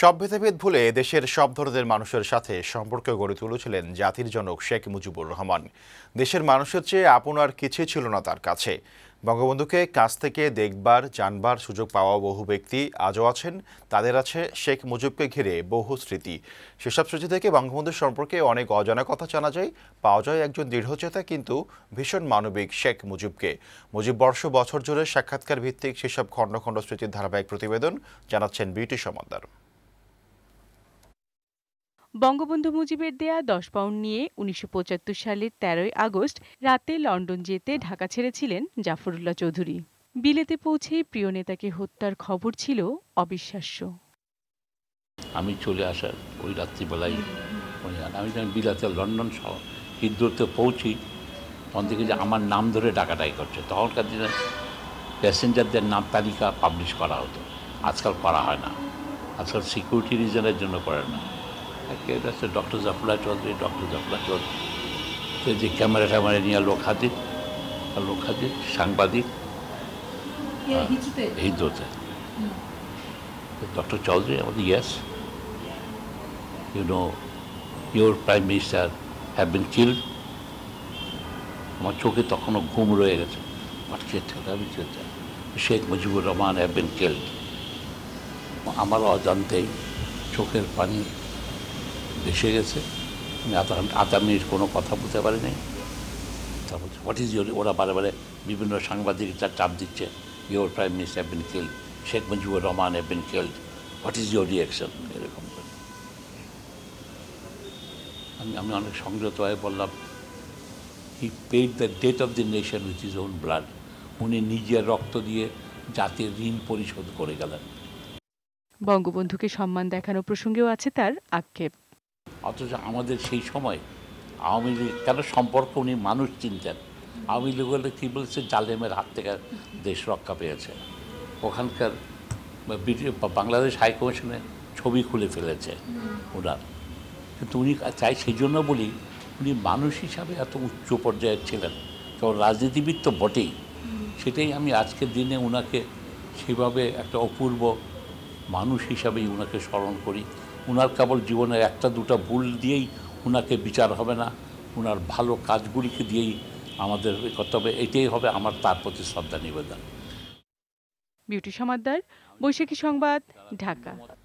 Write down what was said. सब भेदाभेद भूले देशेर सब धरनेर मानुषेर साथे सम्पर्क गड़े तुलेछिलेन जातिर जनक शेख मुजिबुर रहमान। देशेर मानुषेर चेये आपनार किछुई छिलो ना तार काछे। बंगबंधुके काछ थेके देखबार जानबार सुयोग पावा बहु व्यक्ति आजो आछेन। तादेर आछे शेख मुजिबके घिरे बहु स्मृति। सेसब स्मृति थेके बंगबंधु सम्पर्के अनेक अजाना कथा जाना जाय। पावा जाय एकजन दृढ़चेता किन्तु भीषण मानबिक शेख मुजिबके। मुजिब बर्ष बछर जुड़े साक्षात्कार भित्तिक सेसब खंड खंड स्मृतिर धाराबाहिक प्रतिबेदन जानाच्छेन बीटी समादार। बंगबंधु मुजिबेर देया 10 पाउंड निये 1975 सालेर 13 আগস্ট राते लंडन जेते ढाका छेड़ेछिलेन जाफरुल्ला चौधरी। बिलेते पौঁছে प्रिय नेताके हत्यार खबर छिलो अविश्वास्य। आमी चले आसार ओई रात्रि बेलाय आमी যখন बिलेते लंडन শহর হিদরতে পৌঁছি তখন থেকে যে আমার নাম ধরে ডাকাডাকি করছে। তখনকার দিনে প্যাসেঞ্জারদের নাম তালিকা পাবলিশ করা হতো, আজকাল করা হয় না। আজকাল সিকিউরিটি রিজনের জন্য করে না। डॉक्टर जाफरुल्ला चौधरी तो कैमरा टैमरा नहीं लोक हाजिर सांबादिक हिंदुते doctor Chowdhury yes you know your prime minister have been killed. हमारे चोखे तक घुम रही गए Sheikh Mujibur Rahman have been killed. हमारा अजानते चोखे पानी देशे गेছে। आधा मिनट को कथा बोलते नहीं। व्हाट इज योर ओरा बारे बारे विभिन्न सांबादिकता चाप दिच्छे your prime minister have been killed, Sheikh Mujibur Rahman have been killed, what is your reaction. এরকম আমি অনেক সংযত হয়ে বললাম he paid the debt of the nation with his own blood. উনি নিজের রক্ত দিয়ে জাতির ঋণ পরিশোধ করে গেলেন। বঙ্গবন্ধুকে সম্মান দেখানো প্রসঙ্গেও আছে তার আক্ষেপ। অথচ আমাদের সেই সময় আওয়ামী লীগ কেন সম্পর্ক উনি মানুষ চিনতেন। আওয়ামী লীগ হলে কী বলছে জালেমের হাত থেকে দেশ রক্ষা পেয়েছে। ওখানকার বাংলাদেশ হাইকমিশনে ছবি খুলে ফেলেছে ওনার। কিন্তু উনি চাই সেই জন্য বলি উনি মানুষ হিসাবে এত উচ্চ পর্যায়ে ছিলেন। কেবল রাজনীতিবিদ তো বটেই, সেটাই আমি আজকের দিনে ওনাকে সেভাবে একটা অপূর্ব মানুষ হিসাবেই ওনাকে স্মরণ করি। उनार केवल जीवन एक दुटा भूल दिए उना के विचार है ना, उनार भलो काजगुली के दिए करते ये प्रति श्रद्धा निवेदन। বিউটি সমাদ্দার, বৈশাখী সংবাদ, ঢাকা।